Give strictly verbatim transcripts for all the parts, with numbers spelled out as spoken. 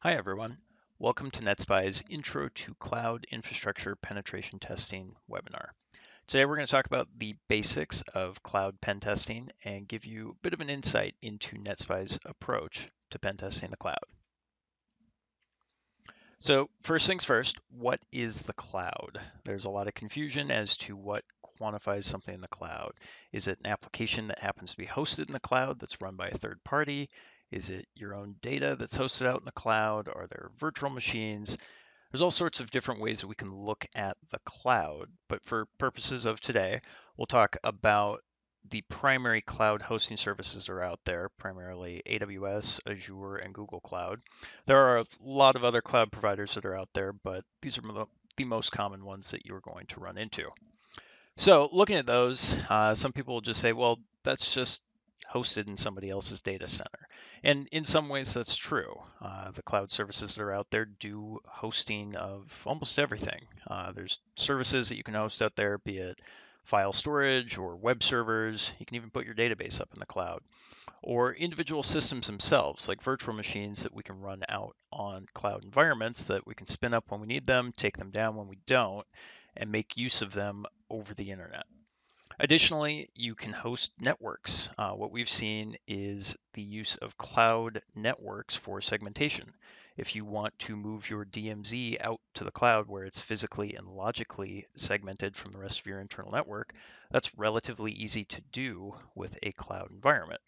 Hi everyone, welcome to NetSPI's Intro to Cloud Infrastructure Penetration Testing webinar. Today we're going to talk about the basics of cloud pen testing and give you a bit of an insight into NetSPI's approach to pen testing the cloud. So first things first, what is the cloud? There's a lot of confusion as to what quantifies something in the cloud. Is it an application that happens to be hosted in the cloud that's run by a third party? Is it your own data that's hosted out in the cloud? Are there virtual machines? There's all sorts of different ways that we can look at the cloud, but for purposes of today, we'll talk about the primary cloud hosting services that are out there, primarily A W S, Azure, and Google Cloud. There are a lot of other cloud providers that are out there, but these are the most common ones that you're going to run into. So looking at those, uh, some people will just say, well, that's just hosted in somebody else's data center. And in some ways that's true. Uh, the cloud services that are out there do hosting of almost everything. Uh, there's services that you can host out there, be it file storage or web servers. You can even put your database up in the cloud. Or individual systems themselves, like virtual machines that we can run out on cloud environments that we can spin up when we need them, take them down when we don't, and make use of them over the internet. Additionally, you can host networks. Uh, what we've seen is the use of cloud networks for segmentation. If you want to move your D M Z out to the cloud where it's physically and logically segmented from the rest of your internal network, that's relatively easy to do with a cloud environment.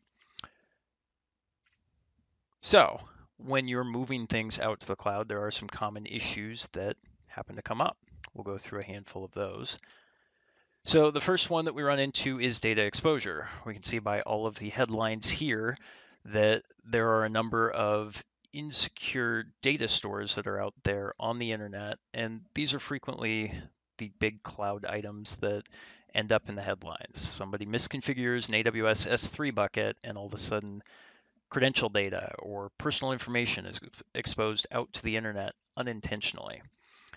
So, when you're moving things out to the cloud, there are some common issues that happen to come up. We'll go through a handful of those. So the first one that we run into is data exposure. We can see by all of the headlines here that there are a number of insecure data stores that are out there on the internet, and these are frequently the big cloud items that end up in the headlines. Somebody misconfigures an A W S S three bucket, and all of a sudden credential data or personal information is exposed out to the internet unintentionally.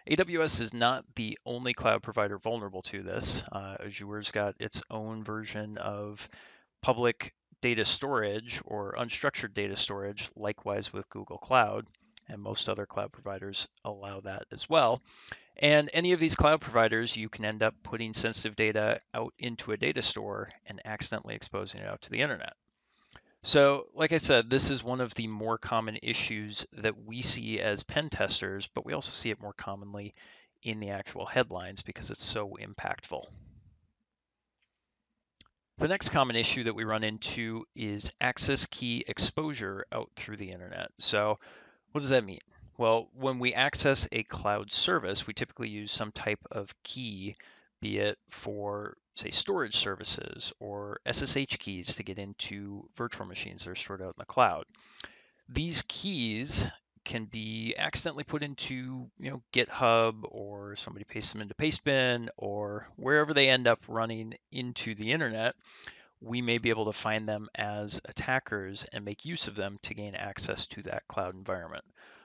A W S is not the only cloud provider vulnerable to this. Uh, Azure's got its own version of public data storage or unstructured data storage, likewise with Google Cloud, and most other cloud providers allow that as well. And any of these cloud providers, you can end up putting sensitive data out into a data store and accidentally exposing it out to the internet. So, like I said, this is one of the more common issues that we see as pen testers, but we also see it more commonly in the actual headlines because it's so impactful. The next common issue that we run into is access key exposure out through the internet. So, what does that mean? Well, when we access a cloud service, we typically use some type of key, be it for, say, storage services or S S H keys to get into virtual machines that are stored out in the cloud. These keys can be accidentally put into, you know, GitHub, or somebody pastes them into Pastebin, or wherever they end up running into the internet. We may be able to find them as attackers and make use of them to gain access to that cloud environment.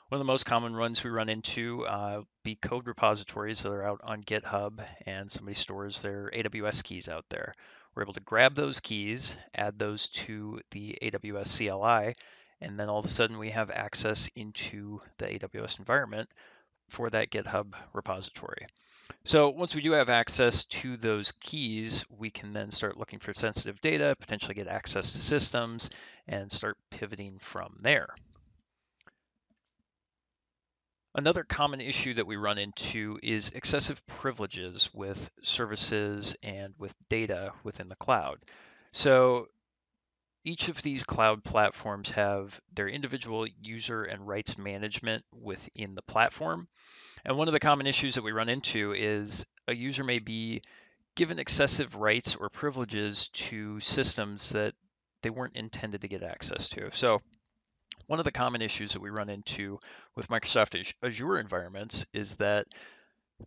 One of the most common ones we run into uh, be code repositories that are out on GitHub, and somebody stores their A W S keys out there. We're able to grab those keys, add those to the A W S C L I, and then all of a sudden we have access into the A W S environment for that GitHub repository. So once we do have access to those keys, we can then start looking for sensitive data, potentially get access to systems, and start pivoting from there. Another common issue that we run into is excessive privileges with services and with data within the cloud. So each of these cloud platforms have their individual user and rights management within the platform. And one of the common issues that we run into is a user may be given excessive rights or privileges to systems that they weren't intended to get access to. So one of the common issues that we run into with Microsoft Azure environments is that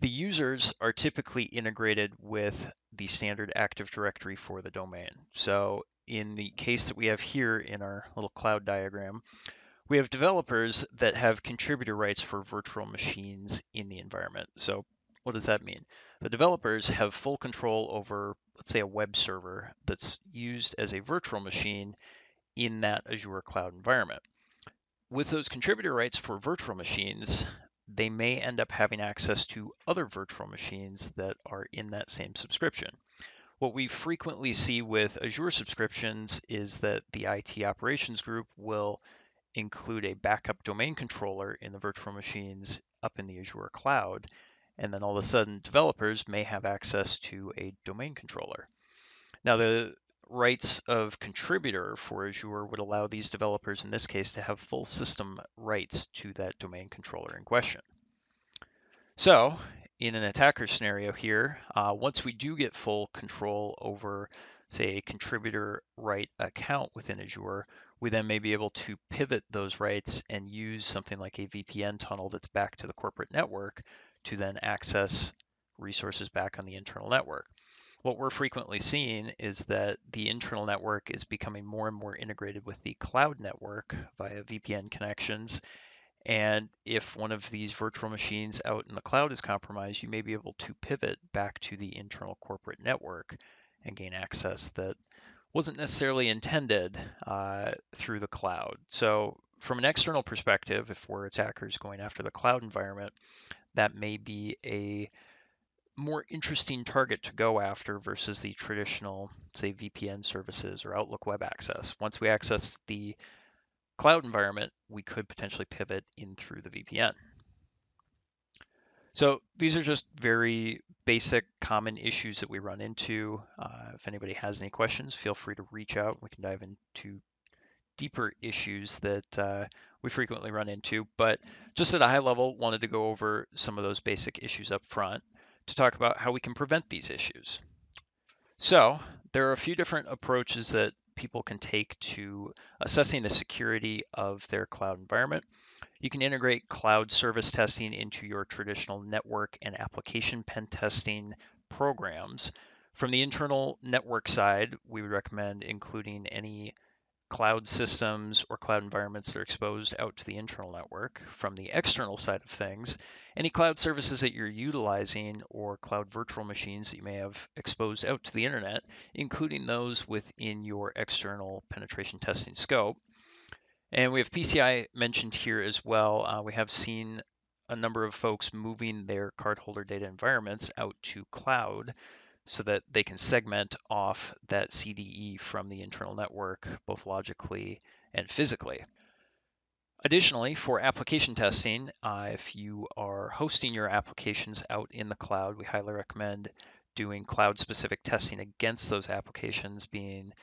the users are typically integrated with the standard Active Directory for the domain. So in the case that we have here in our little cloud diagram, we have developers that have contributor rights for virtual machines in the environment. So what does that mean? The developers have full control over, let's say, a web server that's used as a virtual machine in that Azure cloud environment. With those contributor rights for virtual machines, they may end up having access to other virtual machines that are in that same subscription. What we frequently see with Azure subscriptions is that the I T operations group will include a backup domain controller in the virtual machines up in the Azure cloud, and then all of a sudden developers may have access to a domain controller. Now, the rights of contributor for Azure would allow these developers in this case to have full system rights to that domain controller in question. So in an attacker scenario here, uh, once we do get full control over, say, a contributor right account within Azure, we then may be able to pivot those rights and use something like a V P N tunnel that's back to the corporate network to then access resources back on the internal network. What we're frequently seeing is that the internal network is becoming more and more integrated with the cloud network via V P N connections. And if one of these virtual machines out in the cloud is compromised, you may be able to pivot back to the internal corporate network and gain access that wasn't necessarily intended uh, through the cloud. So from an external perspective, if we're attackers going after the cloud environment, that may be a more interesting target to go after versus the traditional, say, V P N services or Outlook Web Access. Once we access the cloud environment, we could potentially pivot in through the V P N. So these are just very basic, common issues that we run into. Uh, if anybody has any questions, feel free to reach out. We can dive into deeper issues that uh, we frequently run into, but just at a high level, wanted to go over some of those basic issues up front to talk about how we can prevent these issues. So there are a few different approaches that people can take to assessing the security of their cloud environment. You can integrate cloud service testing into your traditional network and application pen testing programs. From the internal network side, we would recommend including any cloud systems or cloud environments that are exposed out to the internal network. From the external side of things, any cloud services that you're utilizing or cloud virtual machines that you may have exposed out to the internet, including those within your external penetration testing scope. And we have P C I mentioned here as well. Uh, we have seen a number of folks moving their cardholder data environments out to cloud, so that they can segment off that C D E from the internal network, both logically and physically. Additionally, for application testing, uh, if you are hosting your applications out in the cloud, we highly recommend doing cloud-specific testing against those applications, being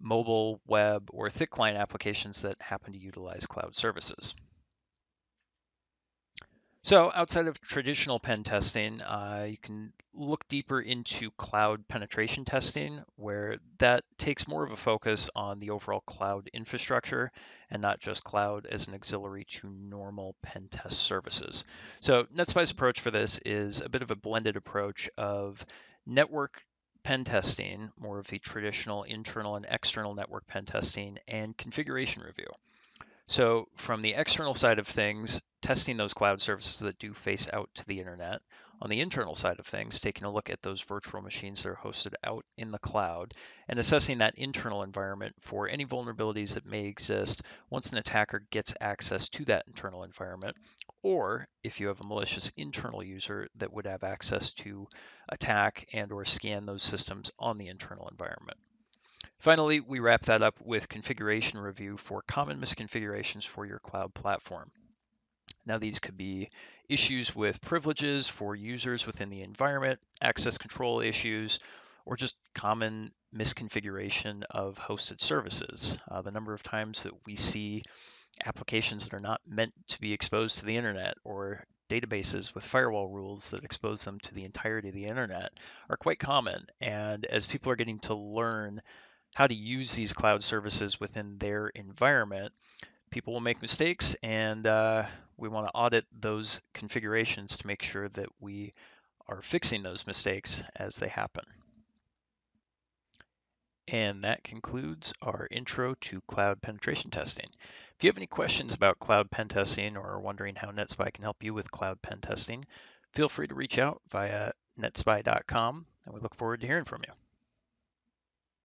mobile, web, or thick client applications that happen to utilize cloud services. So outside of traditional pen testing, uh, you can look deeper into cloud penetration testing, where that takes more of a focus on the overall cloud infrastructure and not just cloud as an auxiliary to normal pen test services. So NetSPI's approach for this is a bit of a blended approach of network pen testing, more of the traditional internal and external network pen testing, and configuration review. So from the external side of things, testing those cloud services that do face out to the internet. On the internal side of things, taking a look at those virtual machines that are hosted out in the cloud and assessing that internal environment for any vulnerabilities that may exist once an attacker gets access to that internal environment, or if you have a malicious internal user that would have access to attack and or scan those systems on the internal environment. Finally, we wrap that up with configuration review for common misconfigurations for your cloud platform. Now, these could be issues with privileges for users within the environment, access control issues, or just common misconfiguration of hosted services. Uh, the number of times that we see applications that are not meant to be exposed to the internet, or databases with firewall rules that expose them to the entirety of the internet, are quite common. And as people are getting to learn how to use these cloud services within their environment, people will make mistakes, and uh, we want to audit those configurations to make sure that we are fixing those mistakes as they happen. And that concludes our intro to cloud penetration testing. If you have any questions about cloud pen testing or are wondering how NetSPI can help you with cloud pen testing, feel free to reach out via netspy dot com, and we look forward to hearing from you.